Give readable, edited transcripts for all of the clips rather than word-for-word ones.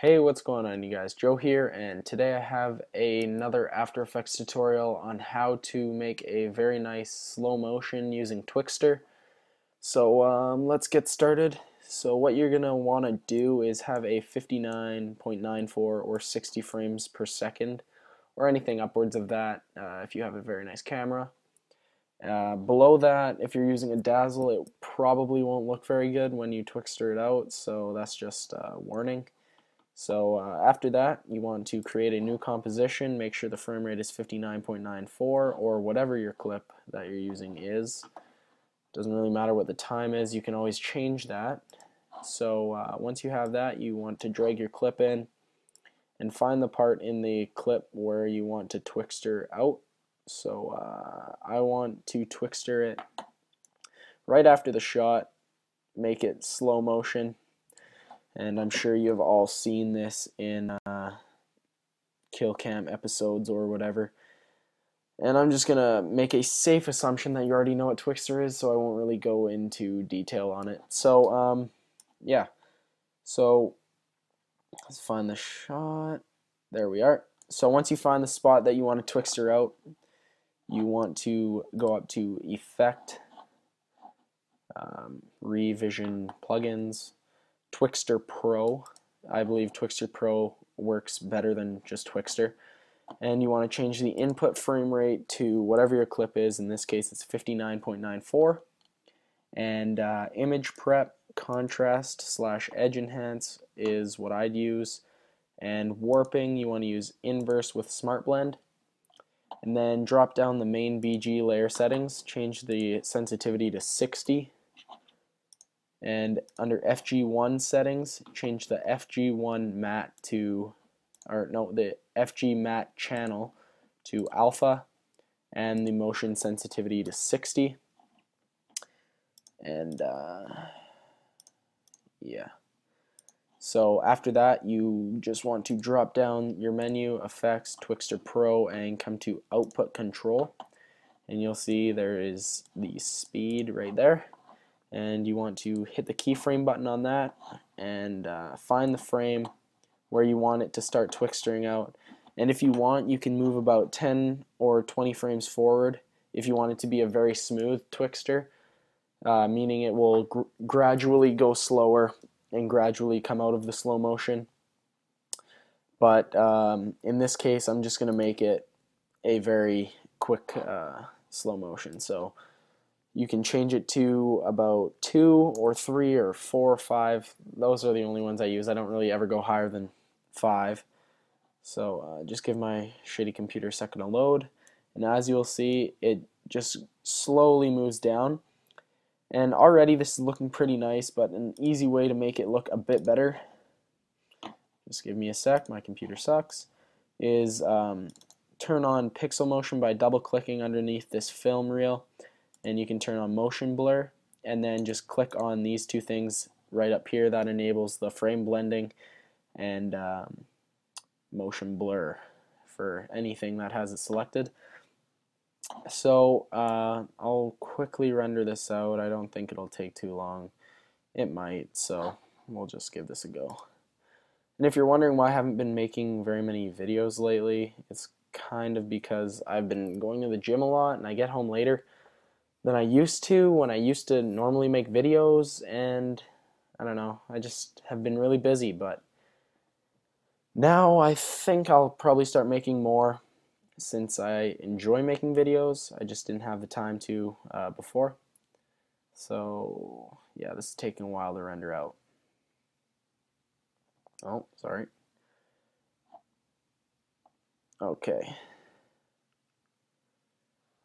Hey, what's going on, you guys? Joe here, and today I have another After Effects tutorial on how to make a very nice slow motion using Twixtor. So let's get started. So what you're gonna want to do is have a 59.94 or 60 frames per second, or anything upwards of that if you have a very nice camera. Below that, if you're using a Dazzle, it probably won't look very good when you Twixtor it out. So that's just a warning. So after that, you want to create a new composition. Make sure the frame rate is 59.94 or whatever your clip that you're using is. Doesn't really matter what the time is, you can always change that. So once you have that, you want to drag your clip in and find the part in the clip where you want to Twixtor out. So I want to Twixtor it right after the shot, make it slow motion. And I'm sure you've all seen this in kill cam episodes or whatever. And I'm just gonna make a safe assumption that you already know what Twixtor is, so I won't really go into detail on it. So yeah, so let's find the shot. There we are. So once you find the spot that you want to Twixtor out, you want to go up to Effect, Revision Plugins, Twixtor Pro. I believe Twixtor Pro works better than just Twixtor. And you want to change the input frame rate to whatever your clip is. In this case, it's 59.94. And image prep, contrast / edge enhance is what I'd use. And warping, you want to use inverse with smart blend. And then drop down the main BG layer settings, change the sensitivity to 60. And under FG1 settings, change the FG1 mat to, or no, the FG mat channel to alpha, and the motion sensitivity to 60. And yeah. So after that, you just want to drop down your menu, Effects, Twixtor Pro, and come to Output Control, and you'll see there is the speed right there. And you want to hit the keyframe button on that and find the frame where you want it to start Twixtoring out. And if you want, you can move about 10 or 20 frames forward if you want it to be a very smooth Twixtor, meaning it will gradually go slower and gradually come out of the slow motion. But in this case, I'm just going to make it a very quick slow motion. So you can change it to about 2 or 3 or 4 or 5. Those are the only ones I use. I don't really ever go higher than 5. So just give my shitty computer a second to load. And as you'll see, it just slowly moves down. And already this is looking pretty nice, but an easy way to make it look a bit better, just give me a sec, my computer sucks, is turn on pixel motion by double-clicking underneath this film reel. And you can turn on motion blur, and then just click on these two things right up here. That enables the frame blending and motion blur for anything that has it selected. So I'll quickly render this out. I don't think it'll take too long. It might, so we'll just give this a go. And if you're wondering why I haven't been making very many videos lately, it's kind of because I've been going to the gym a lot and I get home later than I used to when I used to normally make videos, and I don't know, I just have been really busy. But now I think I'll probably start making more since I enjoy making videos. I just didn't have the time to before. So yeah, this is taking a while to render out. Oh, sorry. Okay,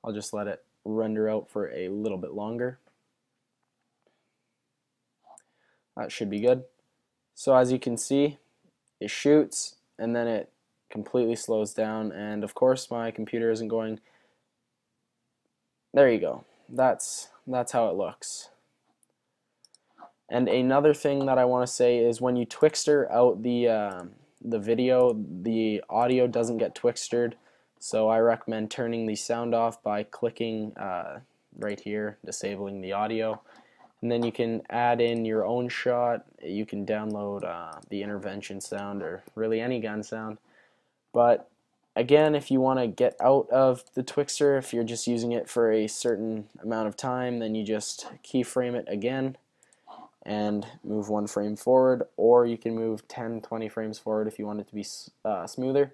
I'll just let it render out for a little bit longer. That should be good. So as you can see, it shoots and then it completely slows down, and of course my computer isn't going. There you go. That's how it looks. And another thing that I want to say is when you Twixtor out the video, the audio doesn't get Twixtored. So I recommend turning the sound off by clicking right here, disabling the audio, And then you can add in your own shot. You can download the intervention sound, or really any gun sound. But again, if you want to get out of the Twixtor, if you're just using it for a certain amount of time, then you just keyframe it again and move one frame forward, or you can move 10, 20 frames forward if you want it to be smoother,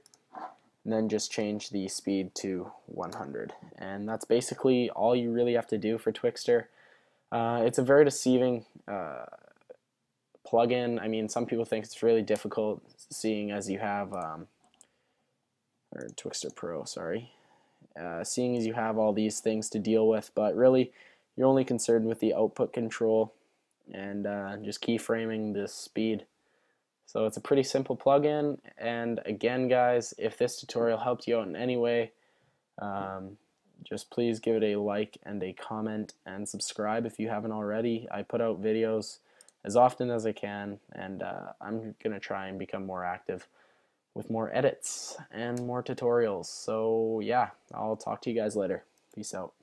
and then just change the speed to 100. And that's basically all you really have to do for Twixtor. It's a very deceiving plugin. I mean, some people think it's really difficult, seeing as you have or Twixtor Pro, sorry, seeing as you have all these things to deal with, but really you're only concerned with the output control and just keyframing the speed. So it's a pretty simple plugin. And again, guys, if this tutorial helped you out in any way, just please give it a like and a comment, and subscribe if you haven't already. I put out videos as often as I can, and I'm gonna try and become more active with more edits and more tutorials. So yeah, I'll talk to you guys later. Peace out.